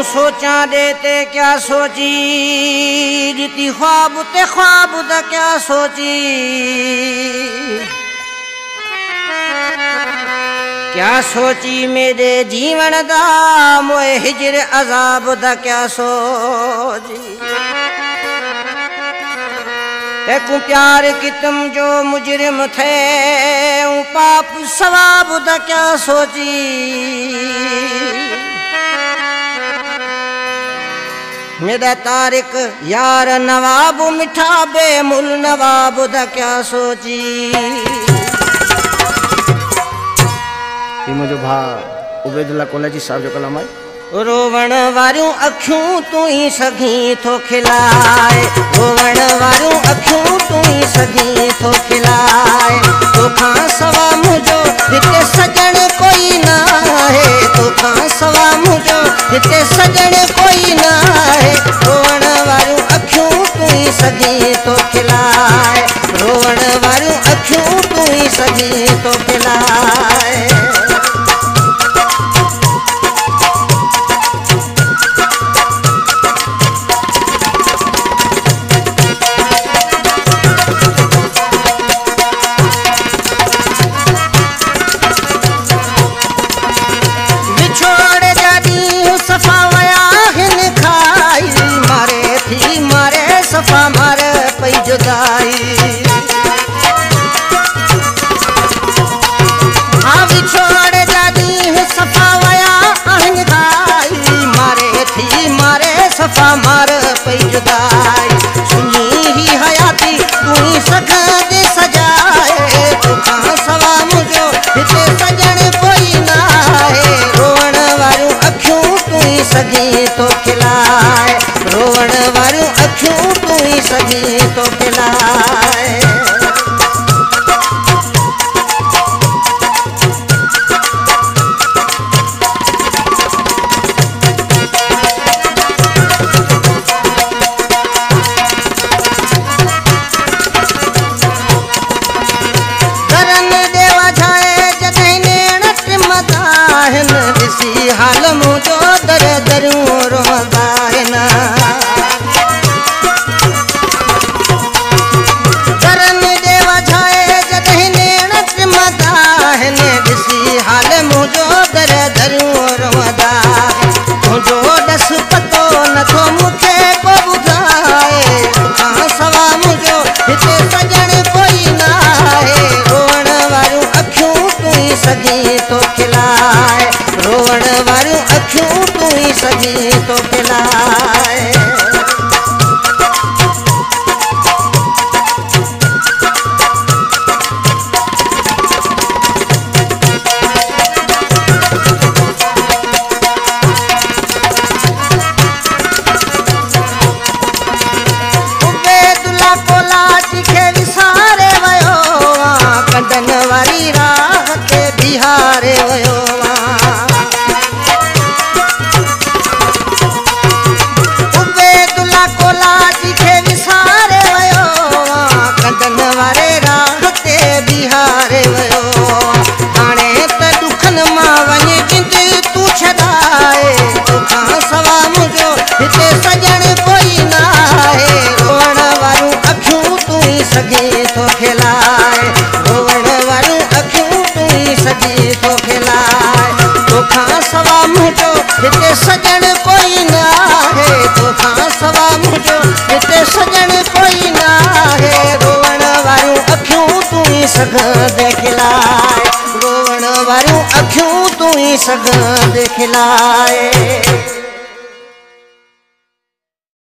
हम सोचा देते क्या सोची, जिती ख्वाब ते ख्वाब दा क्या सोची, क्या सोची मेरे जीवन दा मोए हिजर अजाब दा क्या सोची। तेकू प्यार की तुम जो मुजरिम थे ऊ पाप सवाब दा क्या सोची। मेरा तारिक यार नवाब मिठा बेमुल नवाब दा क्या सोची। मुझे भा उबेदुल्ला कोलाची साहब जो कलाम आए, रोवण वारियूं अखियूं तू ही सघी तो खिलाए, रोवण वारियूं अखियूं तू ही सघी तो खिलाए, तोखा सवा मुझो हिते सजण कोई ना है, तोखा सवा मुझो हिते सजण कोई ना है, रोवण वारियूं अखियूं तू ही सघी तो खिलाए, रोवण वारियूं अखियूं तू ही सघी तो खिलाए। रोवण वारियूं अखियूं तूं ई सघ खिलाए।